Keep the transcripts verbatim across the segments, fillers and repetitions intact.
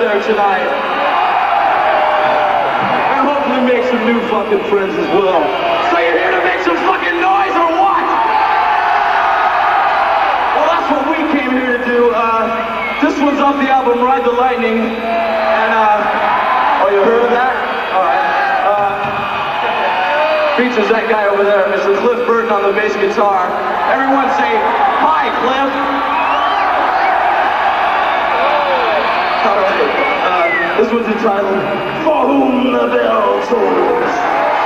there tonight. And hopefully make some new fucking friends as well. So you're here to make some fucking noise or what? Well, that's what we came here to do. Uh, this one's off the album Ride the Lightning. And, uh, oh, you heard of that? Alright. Uh, features that guy over there, Mister Cliff Burton on the bass guitar. Everyone say, hi, Cliff. This one's entitled, For Whom the Bell Tolls. All right.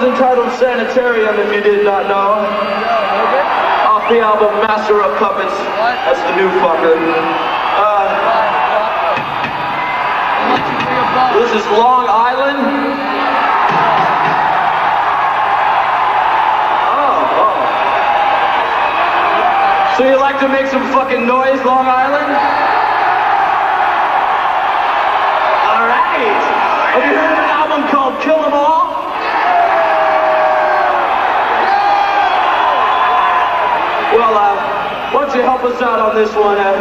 Entitled Sanitarium, if you did not know, off the album Master of Puppets. That's the new fucker. Uh, this is Long Island. Oh, oh. So you like to make some fucking noise, Long Island? All right. Have you heard of an album called Kill 'Em All? Well, uh, why don't you help us out on this one, uh,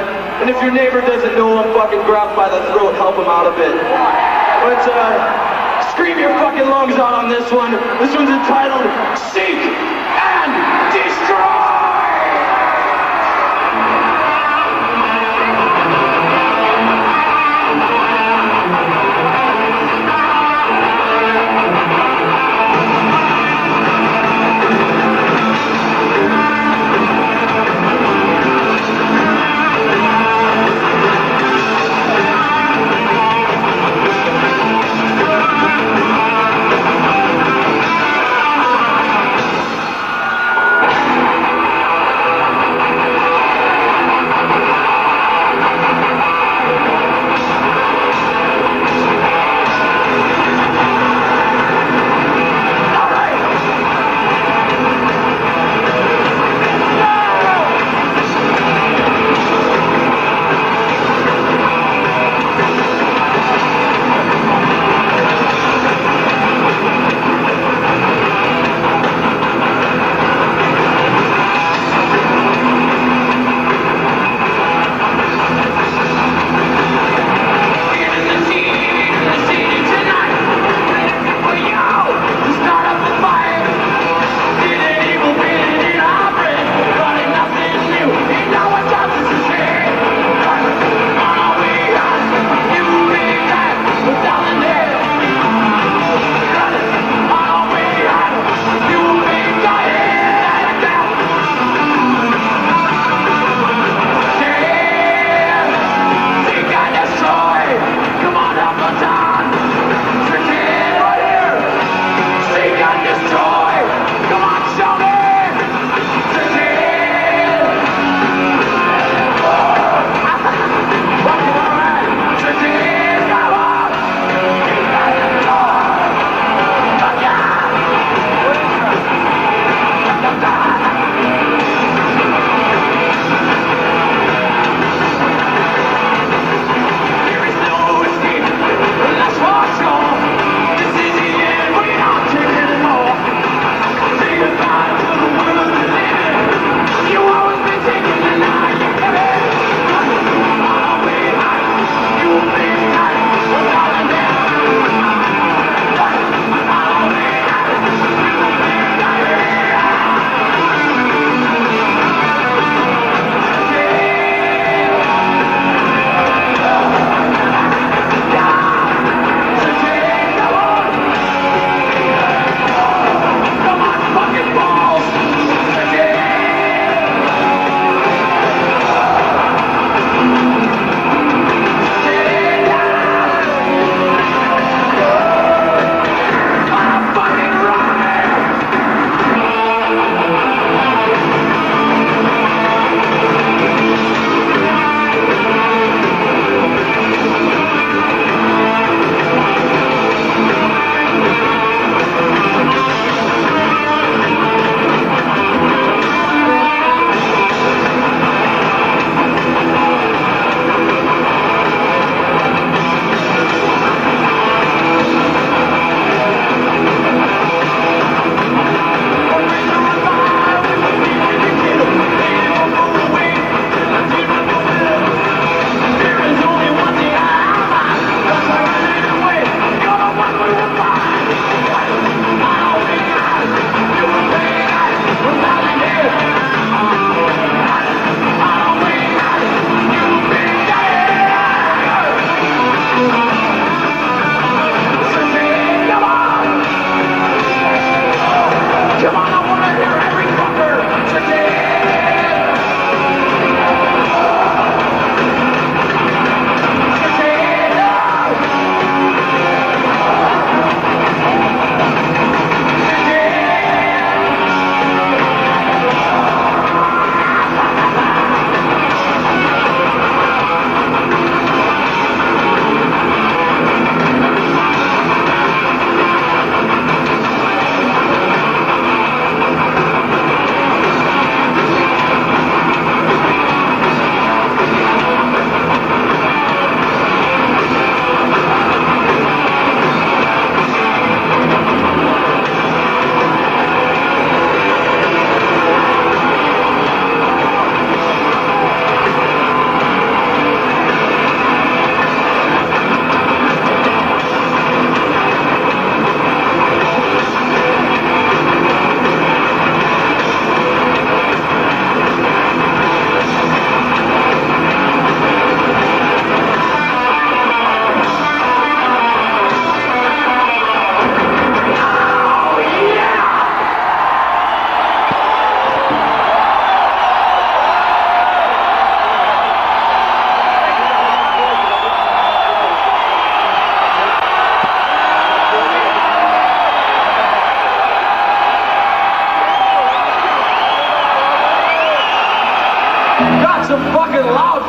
and if your neighbor doesn't know him, fucking grab him by the throat, help him out a bit. But, uh, scream your fucking lungs out on this one. This one's entitled, Seek and Destroy!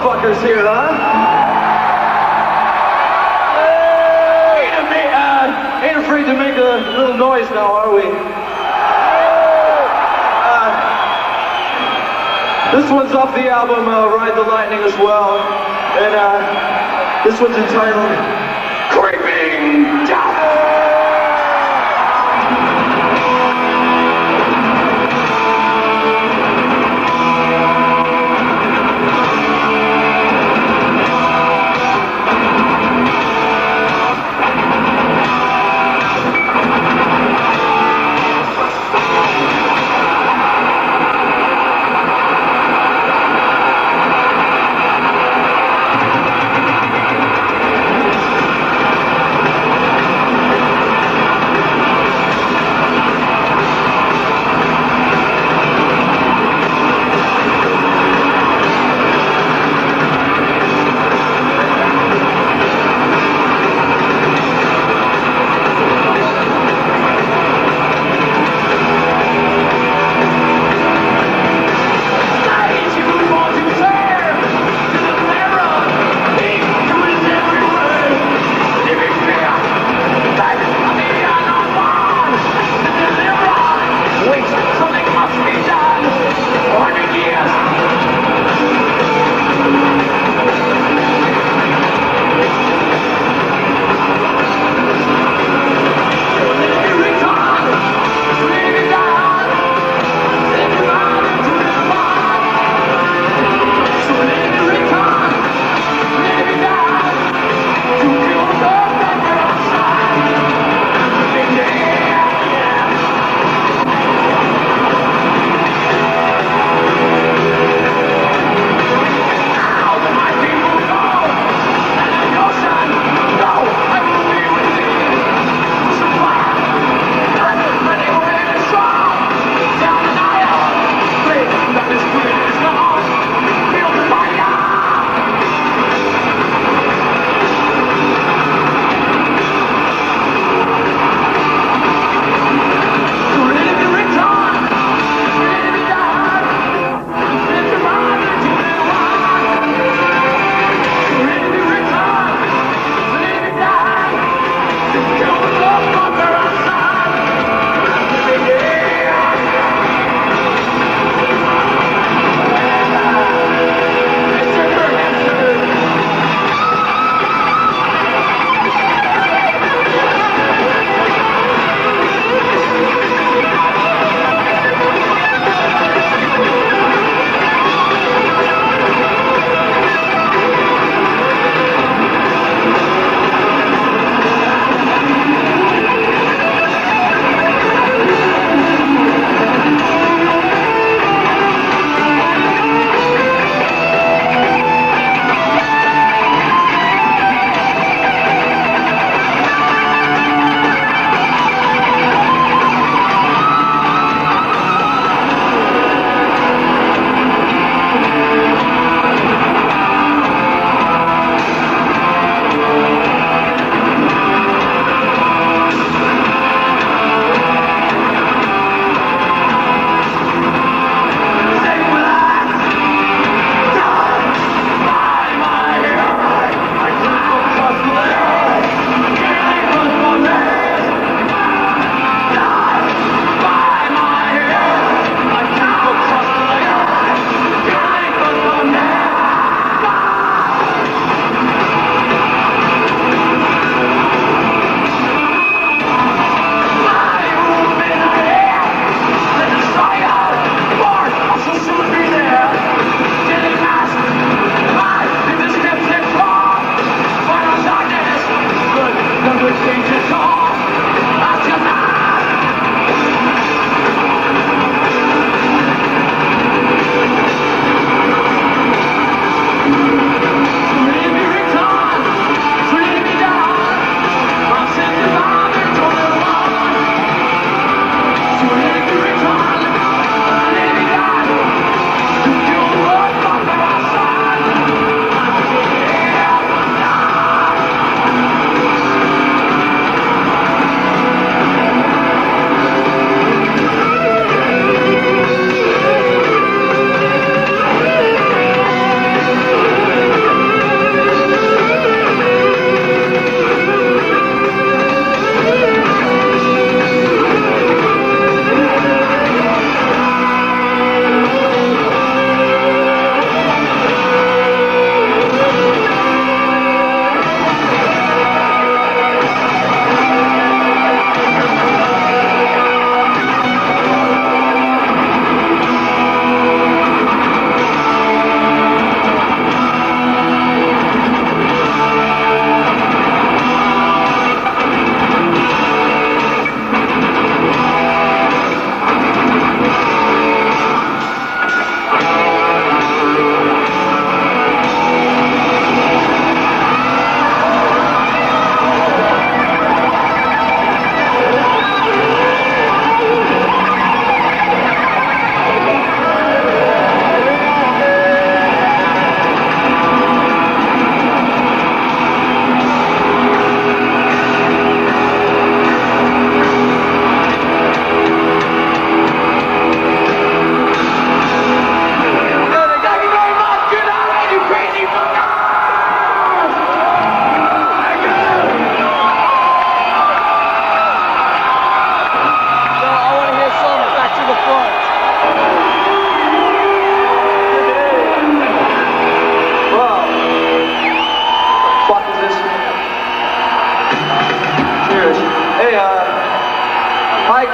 motherfuckers here, huh? Hey! Ain't, afraid, uh, ain't afraid to make a little noise now, are we? Uh, this one's off the album uh, Ride the Lightning as well, and uh, this one's entitled Creeping Death.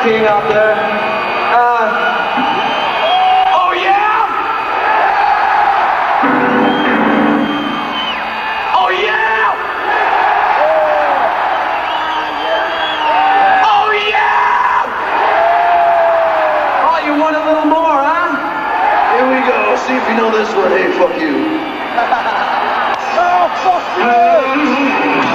team out there. Uh, oh yeah! Oh yeah! Oh yeah! Oh, you want a little more, huh? Here we go. Let's see if you know this one. Hey, fuck you. Oh, fuck you! Um,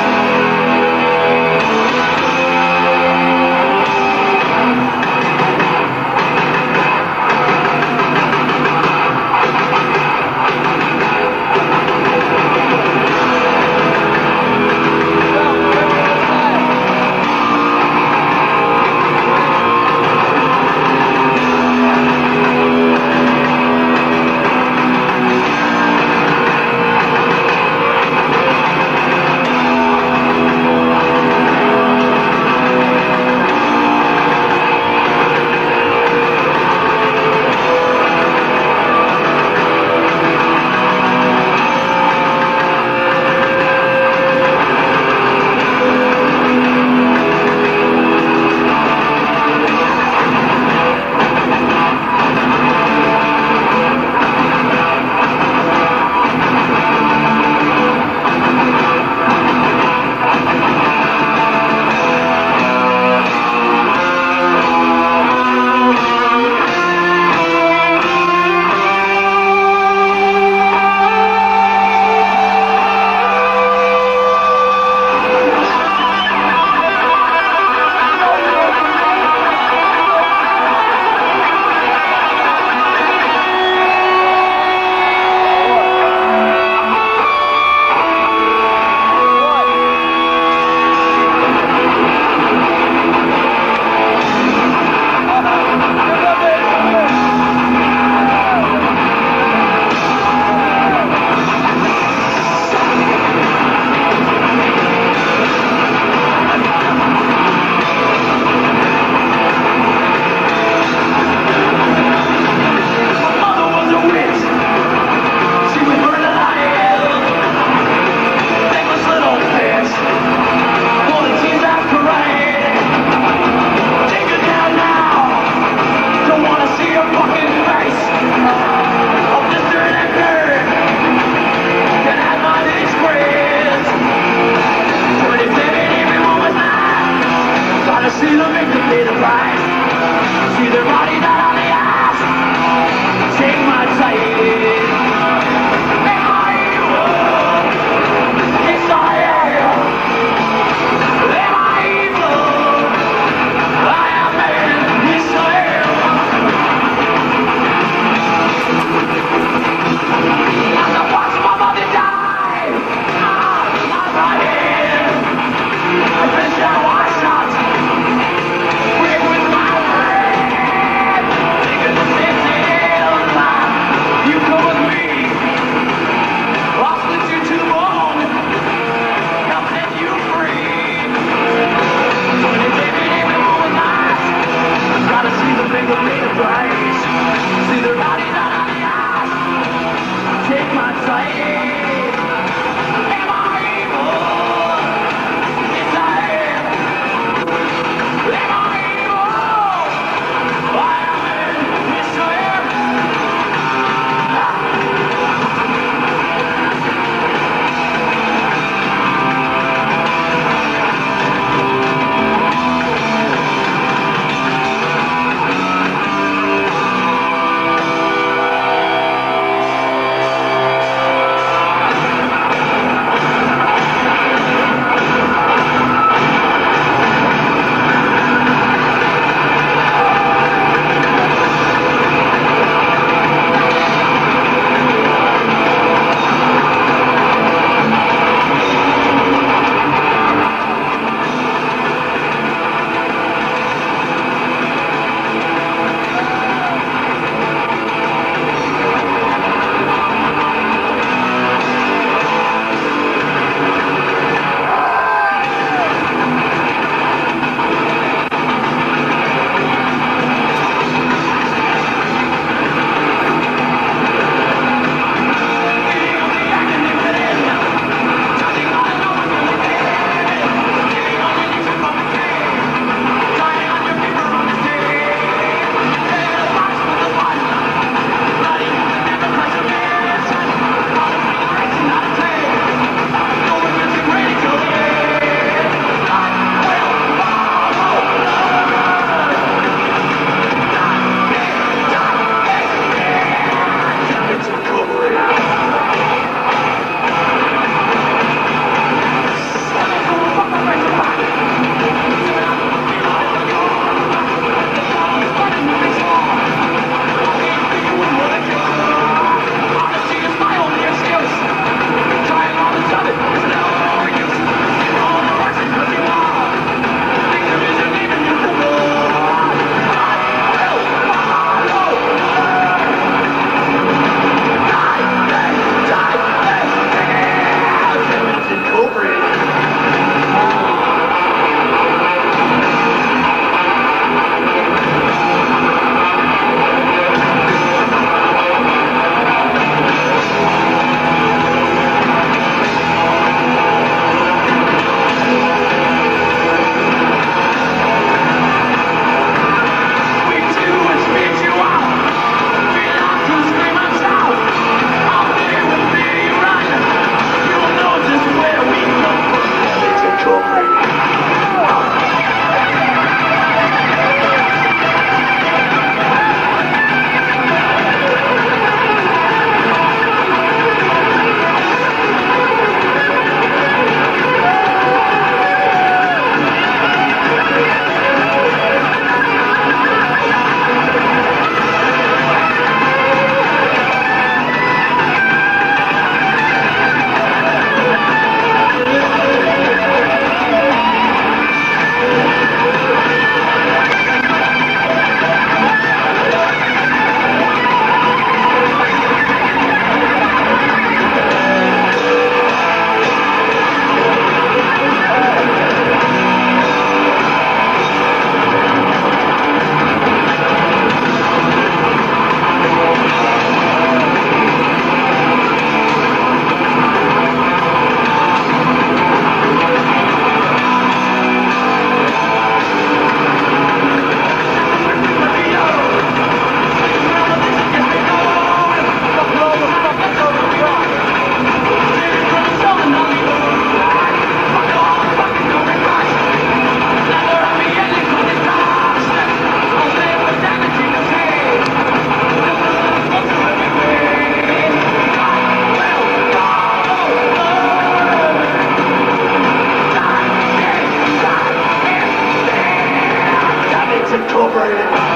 Thank you.